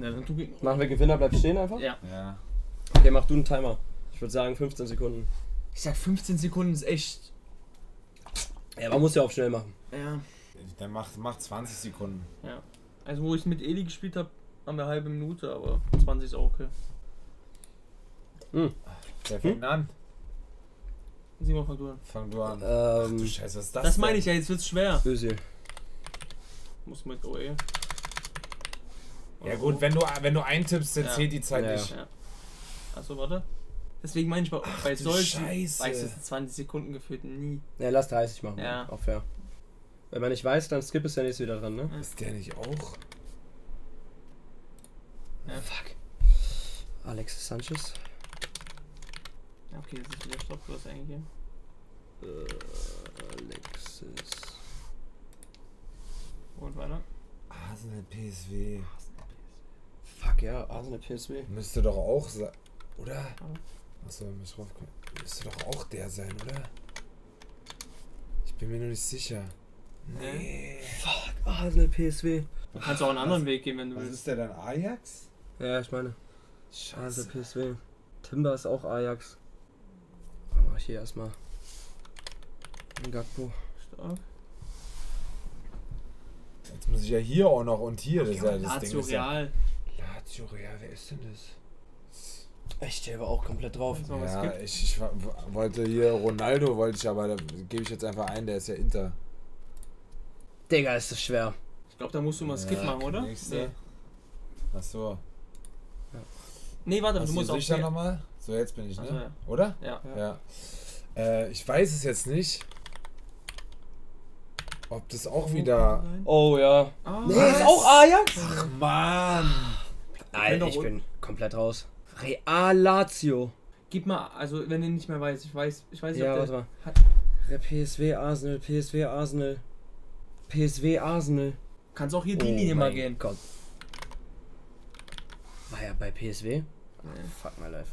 Na, dann machen wir Gewinner, bleib stehen einfach? Ja. Ja. Okay, mach du einen Timer. Ich würde sagen 15 Sekunden. Ich sag 15 Sekunden ist echt... Ja, man muss ja auch schnell machen. Ja. Dann mach 20 Sekunden. Ja. Also wo ich mit Eli gespielt habe, haben wir eine halbe Minute, aber 20 ist auch okay. Hm. Der fängt an. Simon, fang du an. Ach du Scheiße, was ist das? Das meine ich ja, jetzt wird's schwer. Böse. Muss mit OE. Ja gut, so. wenn du eintippst, dann zählt die Zeit nicht. Ja. Achso, warte. Deswegen meine ich, bei solchen weiß es 20 Sekunden gefühlt nie. Ja, lass 30 machen. Ja. Auch fair. Wenn man nicht weiß, dann skippt es ja nicht wieder dran, ne? Ja. Ist der nicht auch? Ja. Fuck. Alexis Sanchez. Okay, das ist wieder Stoppkurs eingegeben. Alexis. Und weiter. Arsenal PSV. Fuck ja, Arsenal PSV. Müsste doch auch sein, oder? Ja. Achso, müsste doch auch der sein, oder? Ich bin mir nur nicht sicher. Nee. Fuck, Arsenal PSV. Du kannst auch einen anderen Weg gehen, wenn du willst. Ist der dann Ajax? Ja, ich meine. Scheiße. Arsenal PSV. Timber ist auch Ajax. Dann mach ich hier erstmal einen Gakpo. Stark. Jetzt muss ich ja hier auch noch und hier. Das ja, Lazio Real. Lazio Real, wer ist denn das? Echt, der war auch komplett drauf. Ja, ich wollte hier Ronaldo, aber da gebe ich jetzt einfach ein, der ist ja Inter. Digga, ist das schwer. Ich glaube, da musst du mal Skip machen, oder? Nee. Achso. Ja. Nee, warte, du musst auch da nochmal. So, jetzt bin ich, ne? Ja. Oder? Ja. Ich weiß es jetzt nicht. Ob das auch wieder... Oh ja. Ah, nee, ist auch Ajax? Ach man. Nein, ich bin komplett raus. Real Lazio. Gib mal, also wenn ihr nicht mehr weiß, ich weiß ja, ob der hat... PSV Arsenal, PSV Arsenal. PSV Arsenal. Kannst auch hier die Linie mal gehen. Gott. War ja bei PSV? Nee. Fuck my life.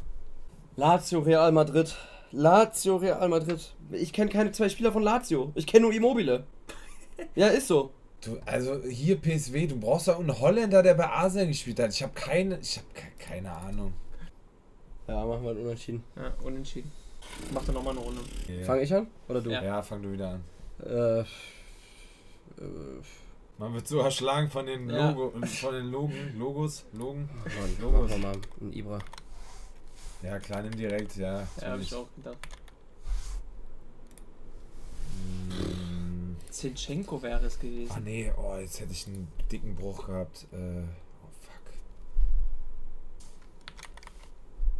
Lazio Real Madrid. Lazio Real Madrid. Ich kenne keine zwei Spieler von Lazio. Ich kenne nur Immobile. Ja, ist so. Du, also hier PSV, du brauchst ja einen Holländer, der bei Arsenal gespielt hat. Ich hab keine Ahnung. Ja, machen wir einen Unentschieden. Ja, Unentschieden. Mach dann nochmal eine Runde. Yeah. Fang ich an? Oder du? Ja, fang du wieder an. Man wird so erschlagen von den Logos. Logos. Mach mal einen Ibra. Ja, klar, nimm direkt, ja. Ja, hab ich auch gedacht. Zinschenko wäre es gewesen. Ah nee, jetzt hätte ich einen dicken Bruch gehabt. Fuck.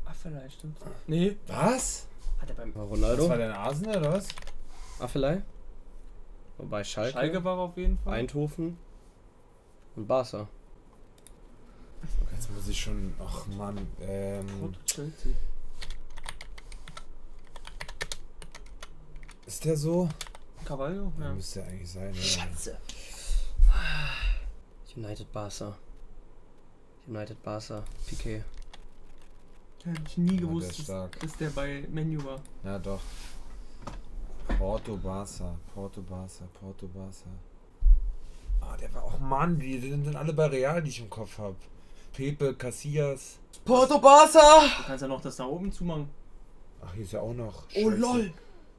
Affelei, stimmt's? Nee. Was? Hat er beim Ronaldo? Das war dein Arsenal oder was? Affelei? Wobei Schalke. Schalke war auf jeden Fall. Eindhoven und Barca. Jetzt muss ich schon. Ach man. Porto, Chelsea. Ist der so? Cavallo? Ja. Müsste eigentlich sein, ja. Scheiße. United Barca. Piqué. Hätte ich nie gewusst, dass der bei Menu war. Ja, doch. Porto Barca. Ah, der war auch... Mann, die sind dann alle bei Real, die ich im Kopf habe. Pepe, Casillas. Porto Barca! Du kannst ja noch das da oben zumachen. Ach, hier ist ja auch noch. Scheiße. Oh lol!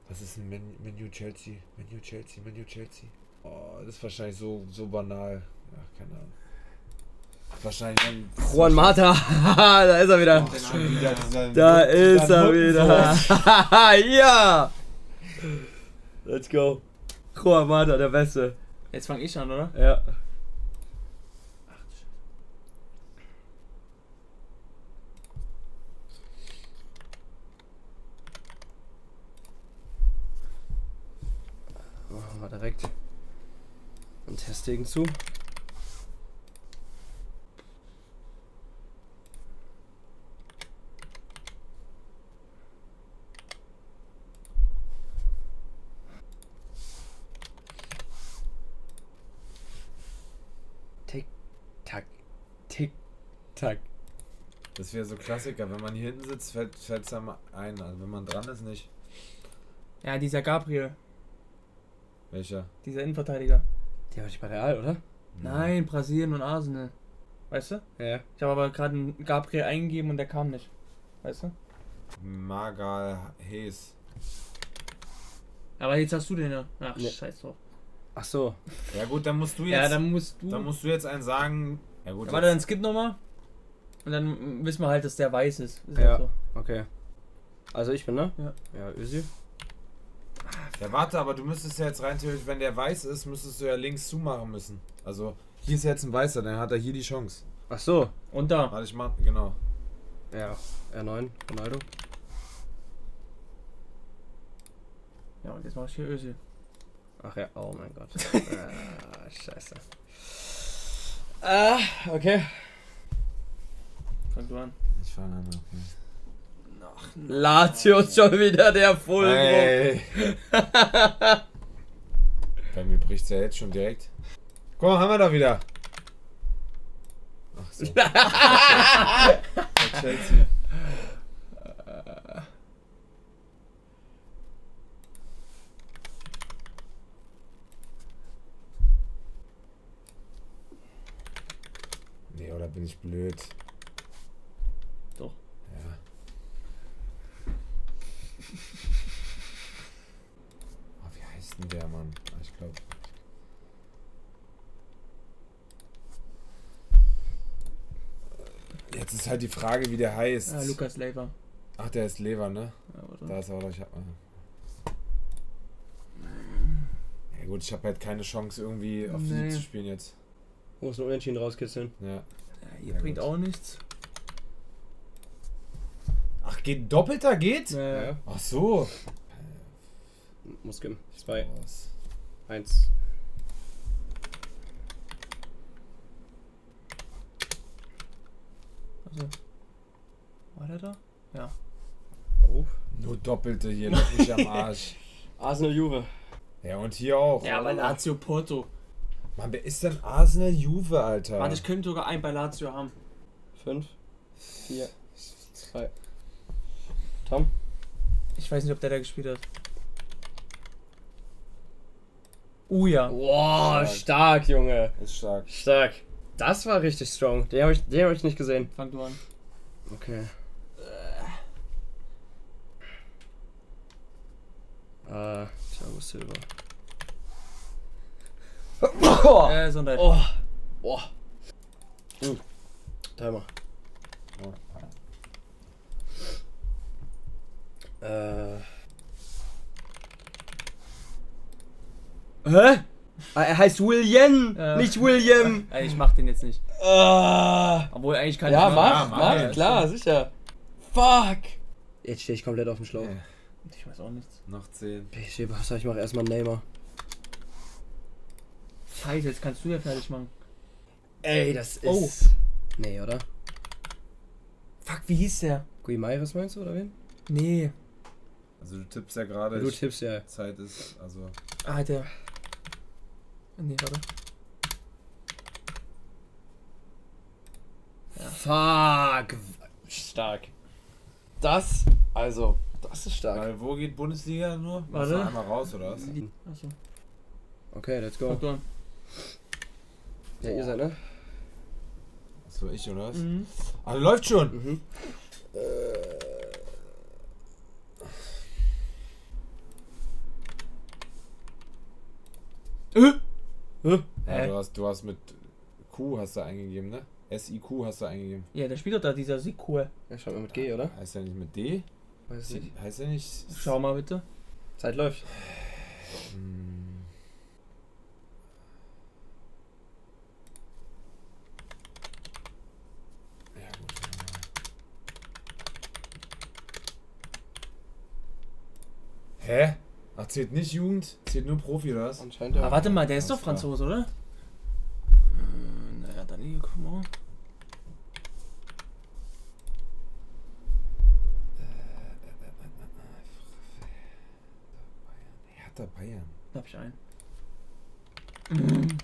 Was ist ein Menu Chelsea? Oh, das ist wahrscheinlich so banal. Ach, keine Ahnung. Wahrscheinlich dann... Juan Mata! Da ist er wieder! Oh, da ist er wieder! Ja! Let's go! Juan Mata, der Beste! Jetzt fang ich an, oder? Ja. Direkt und Testegen zu. Tick, tack, tick, tack. Das wäre so Klassiker. Wenn man hier hinten sitzt, fällt es einem ein. Also wenn man dran ist, nicht. Ja, dieser Gabriel. Welcher? Dieser Innenverteidiger. Der war nicht bei Real, oder? Nein, Brasilien und Arsenal. Weißt du? Ja. Ich habe aber gerade einen Gabriel eingegeben und der kam nicht. Weißt du? Magalhães. Aber jetzt hast du den ja. Ach, ja. Scheiß drauf. Ach so. Ja gut, dann musst du jetzt. Ja, dann musst du jetzt einen sagen. Ja gut. Ja, warte, dann skip nochmal. Und dann wissen wir halt, dass der weiß ist. Ist ja, so. Okay. Also ich bin, ne? Ja. Ja, Ösi. Ja, warte, aber du müsstest ja jetzt rein theoretisch, wenn der weiß ist, müsstest du ja links zumachen müssen. Also, hier ist jetzt ein Weißer, dann hat er hier die Chance. Ach so. Und da. Warte, ich mach, genau. Ja, R9, Ronaldo. Ja, und jetzt mach ich hier Özil. Ach ja, oh mein Gott. Ah, scheiße. Ah, okay. Fang du an. Ich fange an, okay. Ach, Lazio ist schon wieder der Vollbruch. Hey. Bei mir bricht es ja jetzt schon direkt. Guck mal, haben wir da wieder. Ach so. Chelsea. Nee, oder bin ich blöd? Doch. Ja. Oh, wie heißt denn der Mann? Ich glaube. Jetzt ist halt die Frage, wie der heißt. Ah, Lukas Leiva. Ach, der ist Lever, ne? Ja, oder? Da ist er, oder? Ich hab mal. Ja gut, ich habe halt keine Chance irgendwie auf die zu spielen jetzt. Muss nur Unentschieden rauskitzeln. Ja. Ja, ihr ja, bringt gut. Auch nichts. Ach, geht doppelter geht? Ja. Ach so. Muss gehen. 2, 1. Also. War der da? Ja. Oh. Nur Doppelte hier, lass mich am Arsch. Arsenal Juve. Ja, und hier auch. Ja, bei Lazio Porto. Mann, wer ist denn Arsenal Juve, Alter? Warte, ich könnte sogar einen bei Lazio haben. 5, 4, 3. Tom? Ich weiß nicht, ob der da gespielt hat. Ja. Wow, stark, Junge. Ist stark. Stark. Das war richtig strong. Den hab ich nicht gesehen. Fang du an. Okay. Thiago Silva. Gesundheit. Oh. Oh. Timer. Oh. Hä? Er heißt William, nicht William. Ich mach den jetzt nicht. Obwohl eigentlich kann ich. Mach, klar, sicher. Fuck. Jetzt stehe ich komplett auf dem Schlauch. Ich weiß auch nichts. Noch 10. Ich mach erstmal Neymar. Scheiße, jetzt kannst du ja fertig machen. Ey, das ist. Oh. Nee, oder? Fuck, wie hieß der? Guimarães meinst du, oder wen? Nee. Also du tippst ja gerade. Du tippst ja. Zeit ist, also. Ah, der. Nee, warte. Ja. Fuck! Stark. Das, also, das ist stark. Weil wo geht Bundesliga nur? Warte. Muss einmal raus, oder was? Achso. Okay, let's go. Ja, boah. Ihr seid, ne? Das war ich, oder was? Mhm. Ah, der läuft schon! Mhm. Ja, du hast mit Q hast du eingegeben, ne? SIQ hast du eingegeben. Ja, der spielt doch da, dieser Sikur. Ja, schau mal mit G, oder? Heißt der nicht mit D? Weiß ich nicht. Heißt der nicht? Schau mal bitte. Zeit läuft. Ja, gut. Hä? Ach, zählt nicht Jugend, zählt nur Profi, oder was? Anscheinend ja. Aber warte mal, der ist doch Franzose, oder? Naja, dann hier, guck mal. Hertha Bayern. Da hab ich einen.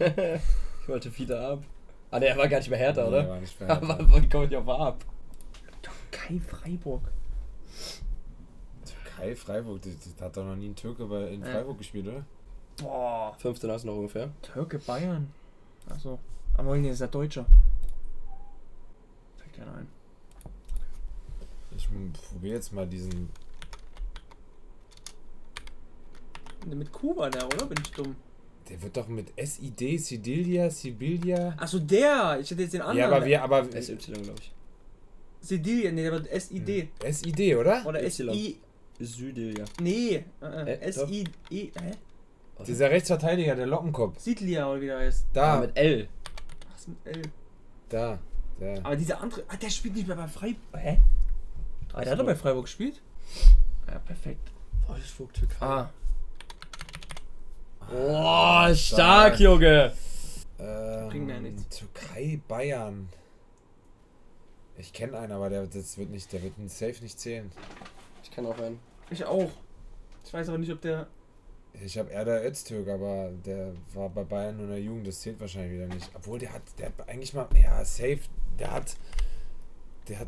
Ich wollte Fiete ab. Ah, der war gar nicht mehr Hertha, oder? Nee, war nicht mehr Hertha. Aber wann komme ich auf ab? Türkei, Freiburg. Hey, Freiburg, das hat doch noch nie ein Türke in Freiburg gespielt, oder? Boah. 15 hast du noch ungefähr. Türke, Bayern. Achso. Aber nee, ist ja Deutscher. gerne ein. Ich probiere jetzt mal diesen. Mit Kuba da, oder? Bin ich dumm? Der wird doch mit SID, Sedilia, Sibilia. Achso, der! Ich hätte jetzt den anderen. Ja, aber wir. Aber SY, glaube ich. Sedilia, nee, der wird SID. Hm. SID, oder? Oder SI. Südelia. Nee, SID. Hä? Dieser Rechtsverteidiger, der Lockenkopf. Sedilia, oder wie der heißt. Da. Ja, mit L. Ach, ist mit L. Da. Da. Aber dieser andere. Ah, der spielt nicht mehr bei Freiburg. Hä? Ah, der hat doch bei Freiburg gespielt? Ja, perfekt. Wolfsburg, Türkei. Ah. Oh, stark, Junge! Bringt mir nichts. Türkei, Bayern. Ich kenne einen, aber der wird ein Safe nicht zählen. Ich kenne auch einen. Ich auch. Ich weiß aber nicht, ob der. Ich habe Erda Öztürk, aber der war bei Bayern nur in der Jugend, das zählt wahrscheinlich wieder nicht. Obwohl der hat eigentlich mal. Ja, Safe, der hat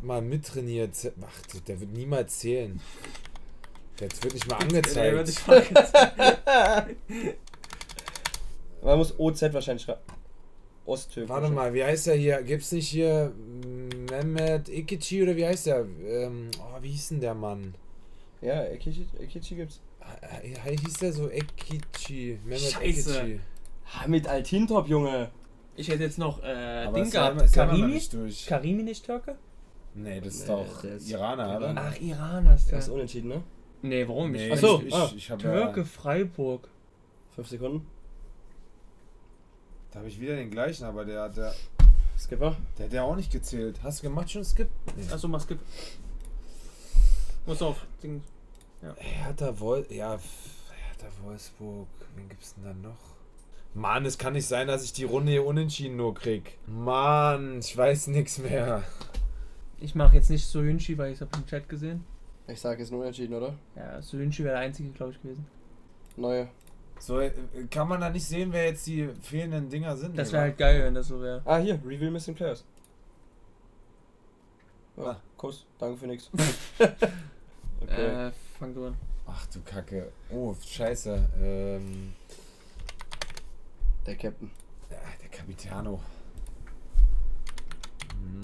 mal mittrainiert. Ach, der wird niemals zählen. Jetzt wird nicht mal angezeigt. Man muss OZ wahrscheinlich schreiben. Osttürk. Warte mal, wie heißt der hier? Gibt's nicht hier Mehmet Ekici oder wie heißt der? Oh, wie hieß denn der Mann? Ja, Ekici gibt's. Hieß der so Ekici? Mehmet Scheiße. Ekici. Hamid Altintop, Junge. Ich hätte jetzt noch Ding gehabt. Karimi nicht Türke? Nee, das ist doch Iraner, oder? Ach, Iraner ist der. Das ist unentschieden, ne? Nee, warum nicht? Nee, achso, ich hab Türke, ja. Freiburg. 5 Sekunden. Da habe ich wieder den gleichen, aber der hat der. Skipper? Der hat ja auch nicht gezählt. Hast du gemacht schon Skip? Nee. Achso, mach Skip. Muss auf. Ding. Ja. Hertha Wolfsburg. Wen gibt's denn da noch? Mann, es kann nicht sein, dass ich die Runde hier unentschieden nur krieg. Mann, ich weiß nichts mehr. Ich mache jetzt nicht so Hünschi, weil ich habe im Chat gesehen. Ich sage jetzt nur entschieden, oder? Ja, Sedilia wäre der einzige, glaube ich, gewesen. Neue. So, kann man da nicht sehen, wer jetzt die fehlenden Dinger sind? Das wäre halt geil, wenn das so wäre. Ah, hier, Reveal Missing Players. Oh, ah. Kuss, danke für nix. Okay. Fang du an. Ach du Kacke. Oh, scheiße. Der Captain. Ja, der Capitano. Mhm.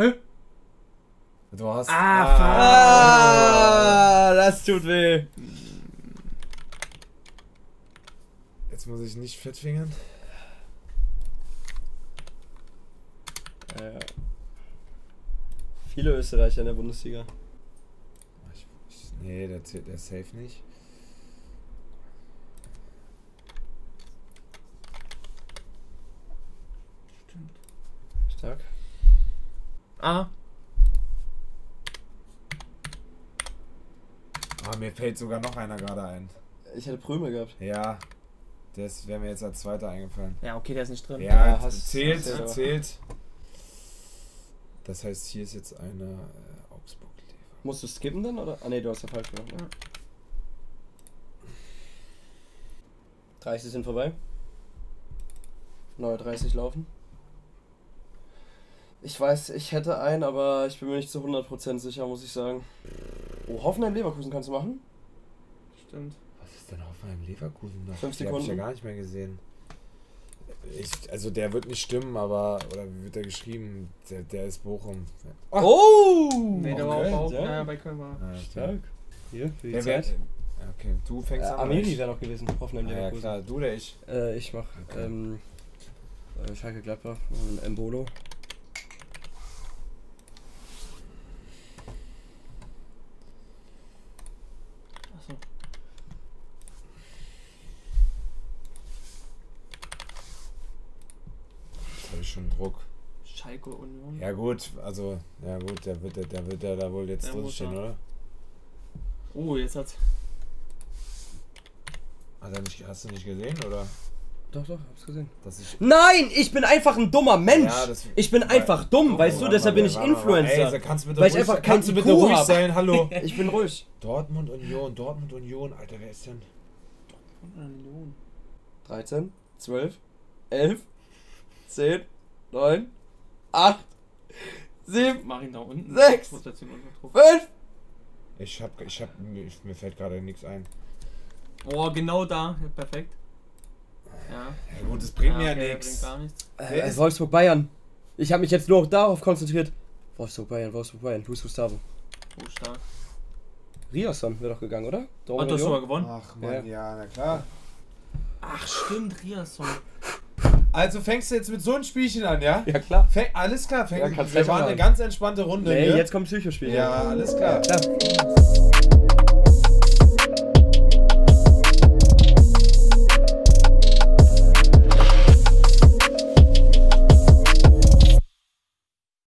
Hä? Du hast. Ah, das tut weh. Jetzt muss ich nicht fettfingern. Viele Österreicher in der Bundesliga. Nee, der zählt der safe nicht. Stimmt. Stark. Ah. Oh, mir fällt sogar noch einer gerade ein. Ich hätte Prömel gehabt. Ja, das wäre mir jetzt als zweiter eingefallen. Ja, okay, der ist nicht drin. Ja, ja hast zählt. Das heißt, hier ist jetzt eine Augsburg. Musst du skippen dann, oder? Ah, ne, du hast ja falsch gemacht. Ja. 30 sind vorbei. 39 laufen. Ich weiß, ich hätte einen, aber ich bin mir nicht zu 100% sicher, muss ich sagen. Oh, Hoffenheim-Leverkusen kannst du machen? Stimmt. Was ist denn Hoffenheim-Leverkusen? 5 Sekunden. Hab ich ja gar nicht mehr gesehen. Also der wird nicht stimmen, aber... Oder wie wird der geschrieben? Der ist Bochum. Oh! Nee, der war auch Köln, ja. Bei Köln war. Ah, stark. Hier, für die Zeit. Okay, du fängst an. Amiri wäre noch gewesen, Hoffenheim-Leverkusen. Ja, klar, du oder ich? Ich mach... Okay. Schalke Gladbach und Embolo. Schon Druck. Schalke Union. Ja gut, also ja gut, der wird da wohl jetzt drinstehen, oder? Oh, jetzt hast du nicht gesehen, oder? Doch, hab's gesehen. Nein, ich bin einfach ein dummer Mensch. Ja, ich bin einfach dumm, weißt du, deshalb bin ich Influencer. Ey, kannst du bitte ruhig sein, hallo. Ich bin ruhig. Dortmund Union, Alter, wer ist denn? Dortmund Union. 13, 12, 11, 10. 9, 8, 7, mach ihn da unten. 6, 5. Mir fällt gerade nichts ein. Oh, genau da. Perfekt. Ja, gut, das bringt mir ja nichts. Wolfsburg Bayern. Ich habe mich jetzt nur darauf konzentriert. Wolfsburg, Bayern, Wolfsburg, Bayern. Luis Gustavo. Oh, stark. Riasson wäre doch gegangen, oder? Hat er schon mal gewonnen? Ach Mann, ja, na klar. Ach stimmt, Riasson. Also fängst du jetzt mit so einem Spielchen an, ja? Ja, klar. Alles klar, fängst du an. Wir waren eine ganz entspannte Runde. Nee, jetzt kommt Psychospiel. Ja, alles klar.